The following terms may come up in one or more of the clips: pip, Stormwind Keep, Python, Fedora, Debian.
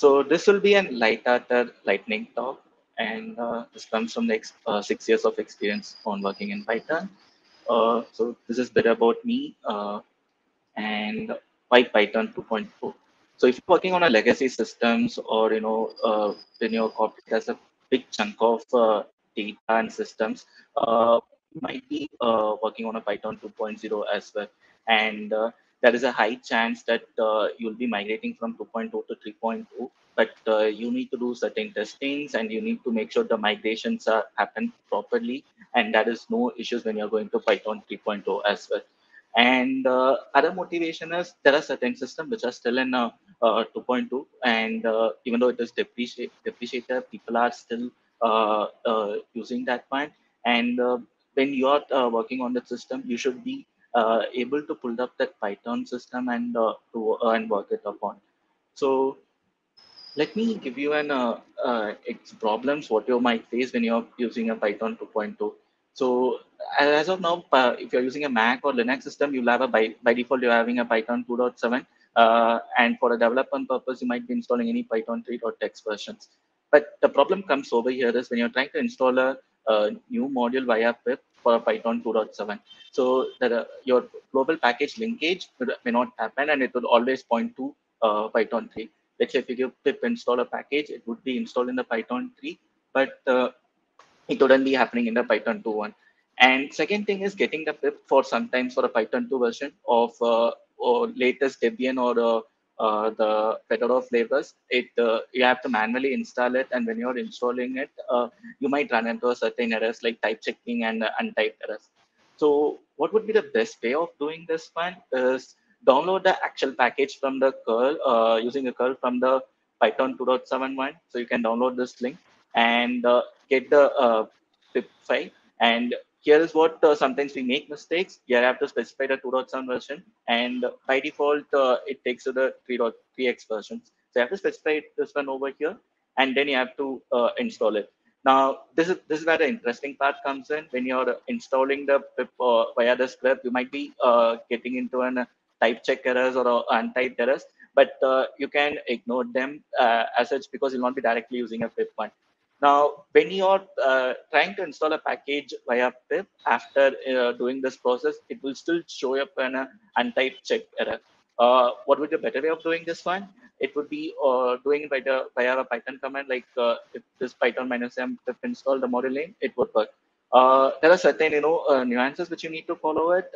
So this will be an lightning talk, and this comes from the 6 years of experience on working in Python. So this is a bit about me and why Python 2.4. So if you're working on a legacy systems, or when your corporate has a big chunk of data and systems, you might be working on a Python 2.0 as well, and there is a high chance that you'll be migrating from 2.0 to 3.0, but you need to do certain testings, and you need to make sure the migrations are happen properly, and there is no issues when you're going to Python 3.0 as well. And other motivation is there are certain systems which are still in 2.2, and even though it is depreciated, people are still using that one. And when you are working on the system, you should be able to pull up that Python system and and work it upon. So let me give you an problems what you might face when you're using a Python 2.2. So as of now, if you're using a Mac or Linux system, you'll have a by default you're having a Python 2.7, and for a development purpose, you might be installing any Python 3.x versions. But the problem comes over here is when you're trying to install a new module via pip for a Python 2.7. So that your global package linkage may not happen, and it will always point to Python 3. Let's say if you give pip install a package, it would be installed in the Python 3, but it wouldn't be happening in the Python 2.1. And second thing is getting the pip for sometimes for a Python 2 version of or latest Debian or the fedora flavors, you have to manually install it, and when you're installing it, you might run into certain errors like type checking and untyped errors. So what would be the best way of doing this one is download the actual package from the curl using a curl from the Python 2.7.1. So you can download this link and get the pip file. And here is what sometimes we make mistakes. Here I have to specify the 2.7 version, and by default it takes to the 3.3x versions. So I have to specify this one over here, and then you have to install it. Now this is where the interesting part comes in. When you're installing the pip via the script, you might be getting into an type check errors or untyped errors, but you can ignore them as such because you'll not be directly using a pip one. Now, when you are trying to install a package via pip, after doing this process, it will still show up an untyped check error. What would be a better way of doing this one? It would be doing it via a Python command, like if this Python -m pip install the module name, it would work. There are certain nuances which you need to follow it.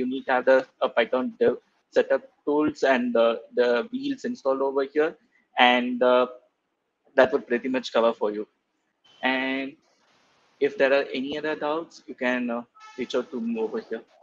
You need to have the Python dev setup tools and the wheels installed over here, and that would pretty much cover for you. And if there are any other doubts, you can reach out to me over here.